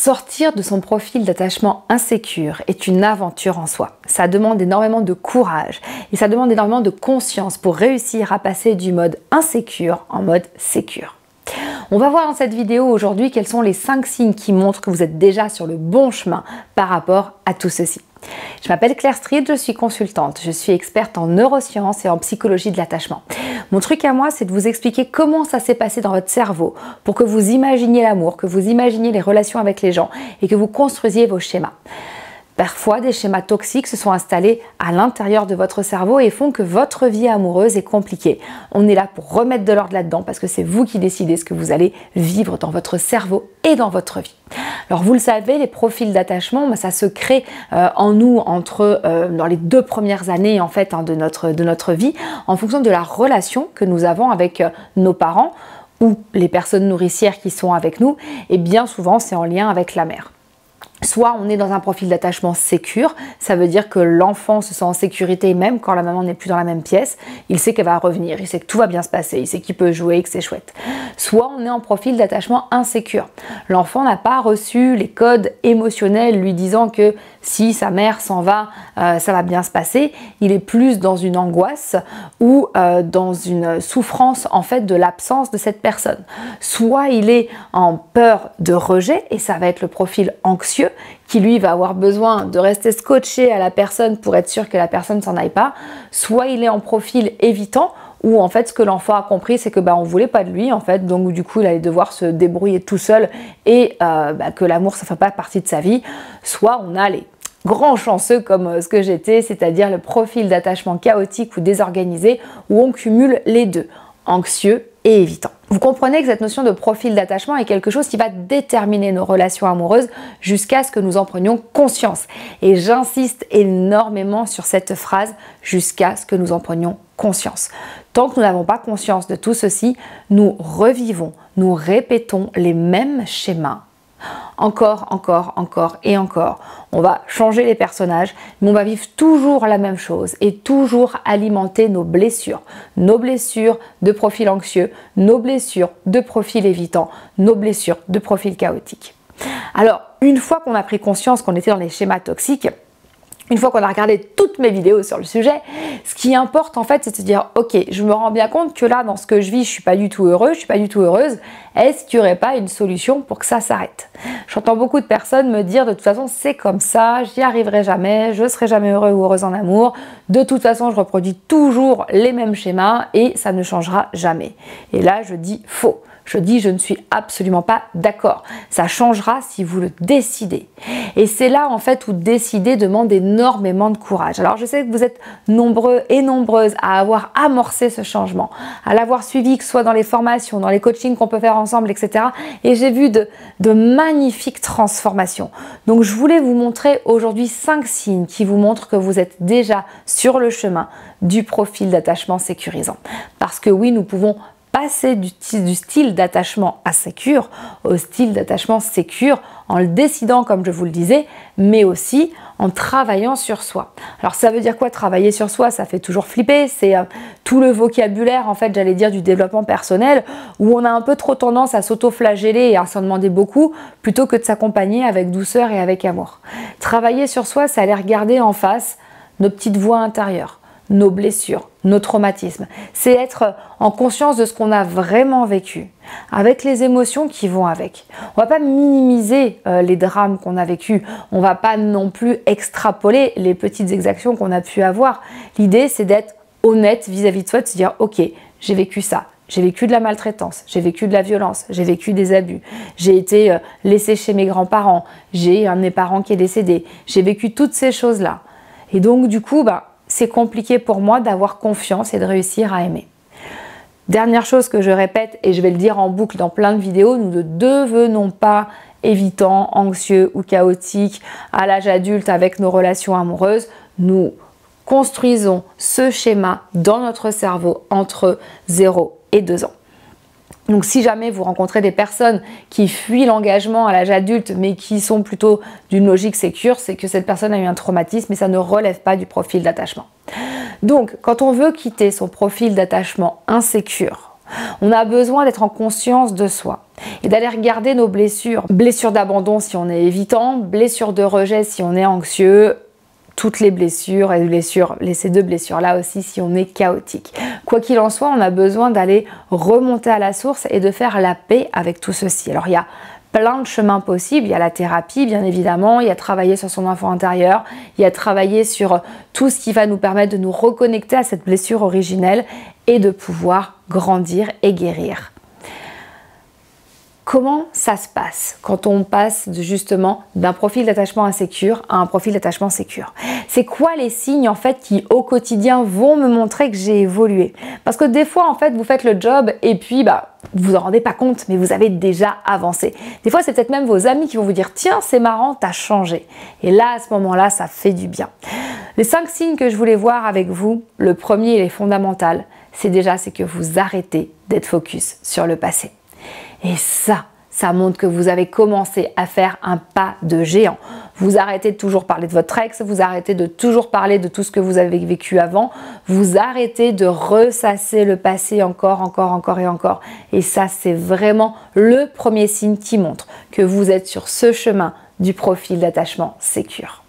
Sortir de son profil d'attachement insécure est une aventure en soi. Ça demande énormément de courage et ça demande énormément de conscience pour réussir à passer du mode insécure en mode sécure. On va voir dans cette vidéo aujourd'hui quels sont les 5 signes qui montrent que vous êtes déjà sur le bon chemin par rapport à tout ceci. Je m'appelle Claire Stride, je suis consultante, je suis experte en neurosciences et en psychologie de l'attachement. Mon truc à moi, c'est de vous expliquer comment ça s'est passé dans votre cerveau pour que vous imaginiez l'amour, que vous imaginiez les relations avec les gens et que vous construisiez vos schémas. Parfois, des schémas toxiques se sont installés à l'intérieur de votre cerveau et font que votre vie amoureuse est compliquée. On est là pour remettre de l'ordre là-dedans parce que c'est vous qui décidez ce que vous allez vivre dans votre cerveau et dans votre vie. Alors vous le savez, les profils d'attachement, ça se crée en nous entre dans les 2 premières années en fait de notre vie, en fonction de la relation que nous avons avec nos parents ou les personnes nourricières qui sont avec nous. Et bien souvent, c'est en lien avec la mère. Soit on est dans un profil d'attachement sécure, ça veut dire que l'enfant se sent en sécurité même quand la maman n'est plus dans la même pièce, il sait qu'elle va revenir, il sait que tout va bien se passer, il sait qu'il peut jouer et que c'est chouette. Soit on est en profil d'attachement insécure, l'enfant n'a pas reçu les codes émotionnels lui disant que si sa mère s'en va, ça va bien se passer, il est plus dans une angoisse ou dans une souffrance en fait de l'absence de cette personne. Soit il est en peur de rejet et ça va être le profil anxieux, qui lui va avoir besoin de rester scotché à la personne pour être sûr que la personne ne s'en aille pas, soit il est en profil évitant où en fait ce que l'enfant a compris c'est que on voulait pas de lui en fait, donc du coup il allait devoir se débrouiller tout seul et que l'amour ça ne fait pas partie de sa vie, soit on a les grands chanceux comme ce que j'étais, c'est-à-dire le profil d'attachement chaotique ou désorganisé où on cumule les deux, anxieux et évitant. Vous comprenez que cette notion de profil d'attachement est quelque chose qui va déterminer nos relations amoureuses jusqu'à ce que nous en prenions conscience. Et j'insiste énormément sur cette phrase, jusqu'à ce que nous en prenions conscience. Tant que nous n'avons pas conscience de tout ceci, nous revivons, nous répétons les mêmes schémas. Encore et encore. On va changer les personnages, mais on va vivre toujours la même chose et toujours alimenter nos blessures de profil anxieux, nos blessures de profil évitant, nos blessures de profil chaotique. Alors, une fois qu'on a pris conscience qu'on était dans les schémas toxiques, une fois qu'on a regardé toutes mes vidéos sur le sujet, ce qui importe en fait, c'est de se dire « Ok, je me rends bien compte que là, dans ce que je vis, je suis pas du tout heureux, je suis pas du tout heureuse. Est-ce qu'il n'y aurait pas une solution pour que ça s'arrête ?» J'entends beaucoup de personnes me dire « De toute façon, c'est comme ça, j'y arriverai jamais, je serai jamais heureux ou heureuse en amour. De toute façon, je reproduis toujours les mêmes schémas et ça ne changera jamais. » Et là, je dis « Faux ». Je dis, je ne suis absolument pas d'accord. Ça changera si vous le décidez. Et c'est là, en fait, où décider demande énormément de courage. Alors, je sais que vous êtes nombreux et nombreuses à avoir amorcé ce changement, à l'avoir suivi, que ce soit dans les formations, dans les coachings qu'on peut faire ensemble, etc. Et j'ai vu de magnifiques transformations. Donc, je voulais vous montrer aujourd'hui 5 signes qui vous montrent que vous êtes déjà sur le chemin du profil d'attachement sécurisant. Parce que oui, nous pouvons passer du style d'attachement insécure au style d'attachement sécure en le décidant comme je vous le disais, mais aussi en travaillant sur soi. Alors ça veut dire quoi travailler sur soi? Ça fait toujours flipper, c'est tout le vocabulaire en fait j'allais dire du développement personnel où on a un peu trop tendance à s'auto-flageller et à s'en demander beaucoup plutôt que de s'accompagner avec douceur et avec amour. Travailler sur soi, c'est aller regarder en face nos petites voix intérieures, nos blessures, nos traumatismes. C'est être en conscience de ce qu'on a vraiment vécu, avec les émotions qui vont avec. On ne va pas minimiser les drames qu'on a vécus, on ne va pas non plus extrapoler les petites exactions qu'on a pu avoir. L'idée, c'est d'être honnête vis-à-vis de soi, de se dire « Ok, j'ai vécu ça. J'ai vécu de la maltraitance, j'ai vécu de la violence, j'ai vécu des abus, j'ai été laissée chez mes grands-parents, j'ai un de mes parents qui est décédé, j'ai vécu toutes ces choses-là. » Et donc, du coup, c'est compliqué pour moi d'avoir confiance et de réussir à aimer. Dernière chose que je répète, et je vais le dire en boucle dans plein de vidéos, nous ne devenons pas évitants, anxieux ou chaotiques à l'âge adulte avec nos relations amoureuses. Nous construisons ce schéma dans notre cerveau entre 0 et 2 ans. Donc si jamais vous rencontrez des personnes qui fuient l'engagement à l'âge adulte mais qui sont plutôt d'une logique sécure, c'est que cette personne a eu un traumatisme et ça ne relève pas du profil d'attachement. Donc quand on veut quitter son profil d'attachement insécure, On a besoin d'être en conscience de soi et d'aller regarder nos blessures. Blessures d'abandon si on est évitant, blessures de rejet si on est anxieux, toutes les blessures et ces deux blessures-là aussi si on est chaotique. Quoi qu'il en soit, on a besoin d'aller remonter à la source et de faire la paix avec tout ceci. Alors il y a plein de chemins possibles, il y a la thérapie bien évidemment, il y a travailler sur son enfant intérieur, il y a travailler sur tout ce qui va nous permettre de nous reconnecter à cette blessure originelle et de pouvoir grandir et guérir. Comment ça se passe quand on passe justement d'un profil d'attachement insécure à un profil d'attachement sécure? C'est quoi les signes en fait qui au quotidien vont me montrer que j'ai évolué? Parce que des fois en fait vous faites le job et puis vous en rendez pas compte mais vous avez déjà avancé. Des fois c'est peut-être même vos amis qui vont vous dire tiens c'est marrant t'as changé. Et là à ce moment-là ça fait du bien. Les 5 signes que je voulais voir avec vous, le premier il est fondamental, c'est que vous arrêtez d'être focus sur le passé. Et ça montre que vous avez commencé à faire un pas de géant. Vous arrêtez de toujours parler de votre ex, vous arrêtez de toujours parler de tout ce que vous avez vécu avant, vous arrêtez de ressasser le passé encore et encore. Et ça, c'est vraiment le premier signe qui montre que vous êtes sur ce chemin du profil d'attachement sécure.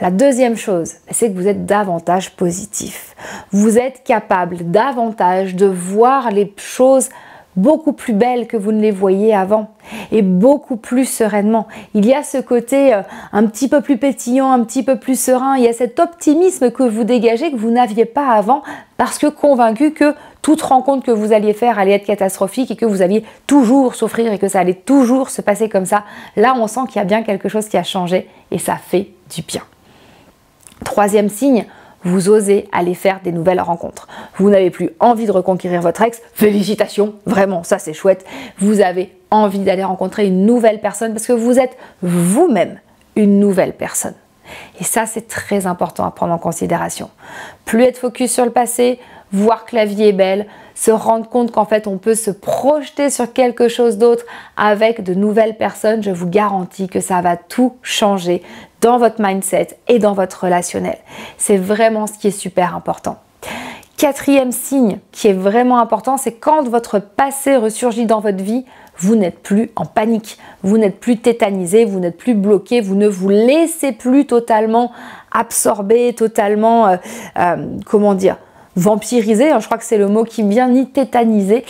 La deuxième chose, c'est que vous êtes davantage positif. Vous êtes capable davantage de voir les choses beaucoup plus belles que vous ne les voyez avant et beaucoup plus sereinement. Il y a ce côté un petit peu plus pétillant, un petit peu plus serein, il y a cet optimisme que vous dégagez que vous n'aviez pas avant parce que convaincu que toute rencontre que vous alliez faire allait être catastrophique et que vous alliez toujours souffrir et que ça allait toujours se passer comme ça. Là, on sent qu'il y a bien quelque chose qui a changé et ça fait du bien. Troisième signe, vous osez aller faire des nouvelles rencontres. Vous n'avez plus envie de reconquérir votre ex, félicitations, vraiment, ça c'est chouette. Vous avez envie d'aller rencontrer une nouvelle personne parce que vous êtes vous-même une nouvelle personne. Et ça c'est très important à prendre en considération. Plus être focus sur le passé, voir que la vie est belle, se rendre compte qu'en fait on peut se projeter sur quelque chose d'autre avec de nouvelles personnes, je vous garantis que ça va tout changer dans votre mindset et dans votre relationnel. C'est vraiment ce qui est super important. Quatrième signe qui est vraiment important, c'est quand votre passé ressurgit dans votre vie, vous n'êtes plus en panique, vous n'êtes plus tétanisé, vous n'êtes plus bloqué, vous ne vous laissez plus totalement absorber, totalement, vampiriser, je crois que c'est le mot qui me vient, ni tétaniser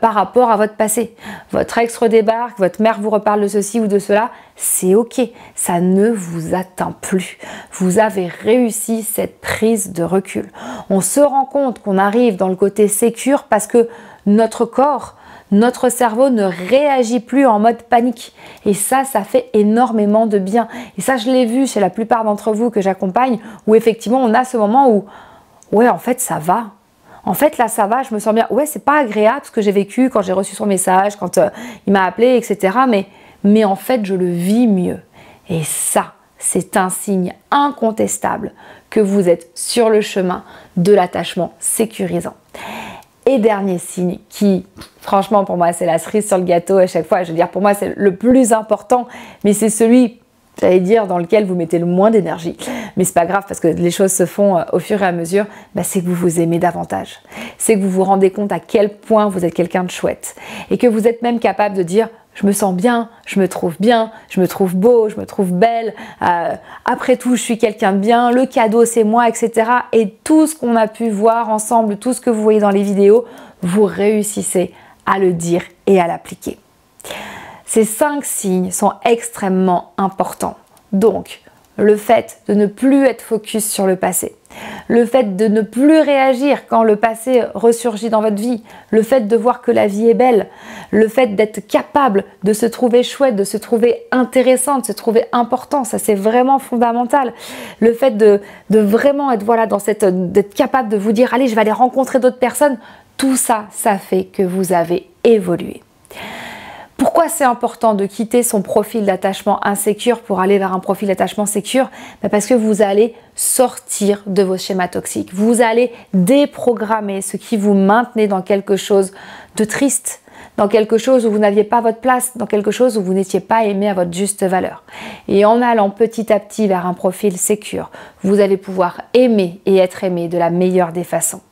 par rapport à votre passé. Votre ex redébarque, votre mère vous reparle de ceci ou de cela, c'est ok, ça ne vous atteint plus. Vous avez réussi cette prise de recul. On se rend compte qu'on arrive dans le côté sécure parce que notre corps, notre cerveau ne réagit plus en mode panique. Et ça fait énormément de bien. Et ça, je l'ai vu chez la plupart d'entre vous que j'accompagne, où effectivement, on a ce moment où ouais, en fait, ça va. En fait, là, ça va, je me sens bien. Ouais, c'est pas agréable ce que j'ai vécu quand j'ai reçu son message, quand il m'a appelé, etc. Mais en fait, je le vis mieux. Et ça, c'est un signe incontestable que vous êtes sur le chemin de l'attachement sécurisant. Et dernier signe qui, franchement, pour moi, c'est la cerise sur le gâteau à chaque fois. Je veux dire, pour moi, c'est le plus important, mais c'est celui, j'allais dire, dans lequel vous mettez le moins d'énergie. Mais c'est pas grave parce que les choses se font au fur et à mesure, c'est que vous vous aimez davantage. C'est que vous vous rendez compte à quel point vous êtes quelqu'un de chouette. Et que vous êtes même capable de dire « je me sens bien, je me trouve beau, je me trouve belle, après tout je suis quelqu'un de bien, le cadeau c'est moi, etc. » Et tout ce qu'on a pu voir ensemble, tout ce que vous voyez dans les vidéos, vous réussissez à le dire et à l'appliquer. Ces 5 signes sont extrêmement importants. Donc, le fait de ne plus être focus sur le passé, le fait de ne plus réagir quand le passé ressurgit dans votre vie, le fait de voir que la vie est belle, le fait d'être capable de se trouver chouette, de se trouver intéressant, de se trouver important, ça c'est vraiment fondamental. Le fait de vraiment être, d'être capable de vous dire « allez, je vais aller rencontrer d'autres personnes », tout ça, ça fait que vous avez évolué. Pourquoi c'est important de quitter son profil d'attachement insécure pour aller vers un profil d'attachement sécure? Parce que vous allez sortir de vos schémas toxiques. Vous allez déprogrammer ce qui vous maintenait dans quelque chose de triste, dans quelque chose où vous n'aviez pas votre place, dans quelque chose où vous n'étiez pas aimé à votre juste valeur. Et en allant petit à petit vers un profil sécure, vous allez pouvoir aimer et être aimé de la meilleure des façons.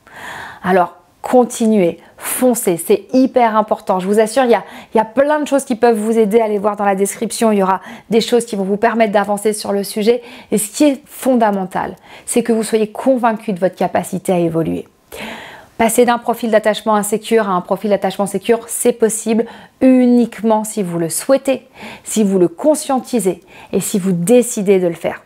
Alors, continuez, foncez, c'est hyper important. Je vous assure, il y a plein de choses qui peuvent vous aider. Allez voir dans la description, il y aura des choses qui vont vous permettre d'avancer sur le sujet. Et ce qui est fondamental, c'est que vous soyez convaincu de votre capacité à évoluer. Passer d'un profil d'attachement insécure à un profil d'attachement sécure, c'est possible uniquement si vous le souhaitez, si vous le conscientisez et si vous décidez de le faire.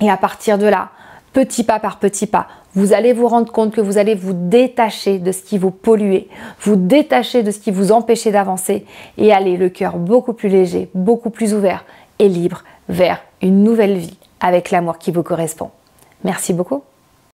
Et à partir de là, petit pas par petit pas, vous allez vous rendre compte que vous allez vous détacher de ce qui vous polluait, vous détacher de ce qui vous empêchait d'avancer et aller le cœur beaucoup plus léger, beaucoup plus ouvert et libre vers une nouvelle vie avec l'amour qui vous correspond. Merci beaucoup.